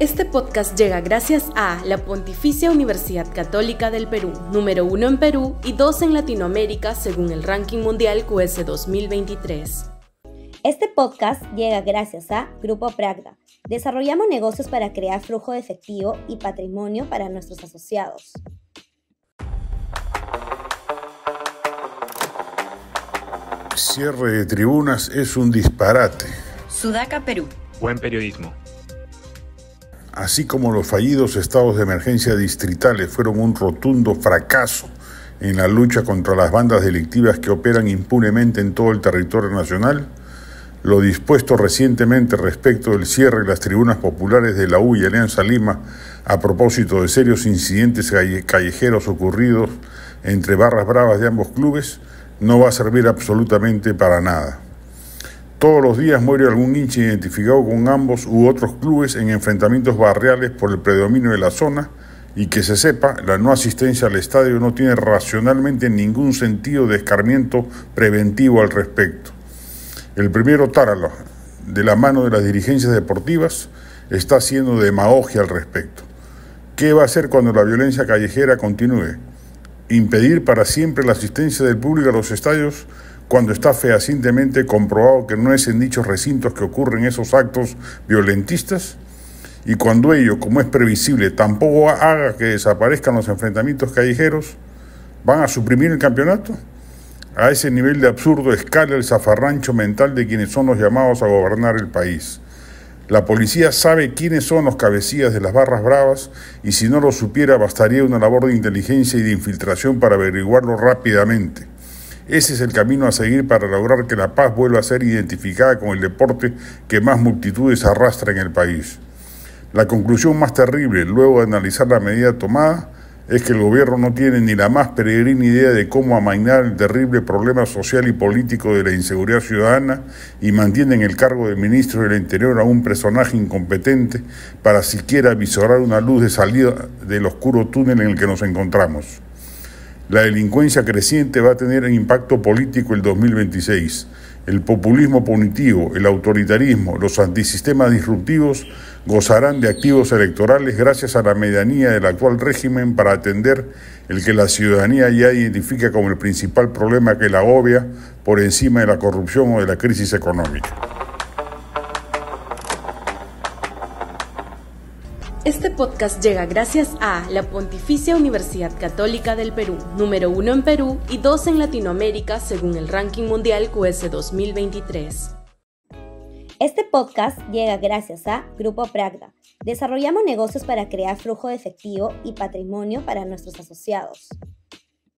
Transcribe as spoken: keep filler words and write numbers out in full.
Este podcast llega gracias a la Pontificia Universidad Católica del Perú, número uno en Perú y dos en Latinoamérica según el ranking mundial Q S dos mil veintitrés. Este podcast llega gracias a Grupo Pragda. Desarrollamos negocios para crear flujo de efectivo y patrimonio para nuestros asociados. Cierre de tribunas es un disparate. Sudaca, Perú. Buen periodismo. Así como los fallidos estados de emergencia distritales fueron un rotundo fracaso en la lucha contra las bandas delictivas que operan impunemente en todo el territorio nacional, lo dispuesto recientemente respecto del cierre de las tribunas populares de la U y Alianza Lima a propósito de serios incidentes callejeros ocurridos entre barras bravas de ambos clubes no va a servir absolutamente para nada. Todos los días muere algún hincha identificado con ambos u otros clubes en enfrentamientos barriales por el predominio de la zona, y que se sepa, la no asistencia al estadio no tiene racionalmente ningún sentido de escarmiento preventivo al respecto. El primero Táralo, de la mano de las dirigencias deportivas, está haciendo demagogia al respecto. ¿Qué va a hacer cuando la violencia callejera continúe? ¿Impedir para siempre la asistencia del público a los estadios cuando está fehacientemente comprobado que no es en dichos recintos que ocurren esos actos violentistas? Y cuando ello, como es previsible, tampoco haga que desaparezcan los enfrentamientos callejeros, ¿van a suprimir el campeonato? A ese nivel de absurdo escala el zafarrancho mental de quienes son los llamados a gobernar el país. La policía sabe quiénes son los cabecillas de las barras bravas, y si no lo supiera bastaría una labor de inteligencia y de infiltración para averiguarlo rápidamente. Ese es el camino a seguir para lograr que la paz vuelva a ser identificada con el deporte que más multitudes arrastra en el país. La conclusión más terrible, luego de analizar la medida tomada, es que el gobierno no tiene ni la más peregrina idea de cómo amainar el terrible problema social y político de la inseguridad ciudadana, y mantiene en el cargo de ministro del Interior a un personaje incompetente para siquiera visorar una luz de salida del oscuro túnel en el que nos encontramos. La delincuencia creciente va a tener un impacto político el dos mil veintiséis. El populismo punitivo, el autoritarismo, los antisistemas disruptivos gozarán de activos electorales gracias a la medianía del actual régimen para atender el que la ciudadanía ya identifica como el principal problema que la agobia por encima de la corrupción o de la crisis económica. Este podcast llega gracias a la Pontificia Universidad Católica del Perú, número uno en Perú y dos en Latinoamérica según el ranking mundial Q S dos mil veintitrés. Este podcast llega gracias a Grupo Pragda. Desarrollamos negocios para crear flujo de efectivo y patrimonio para nuestros asociados.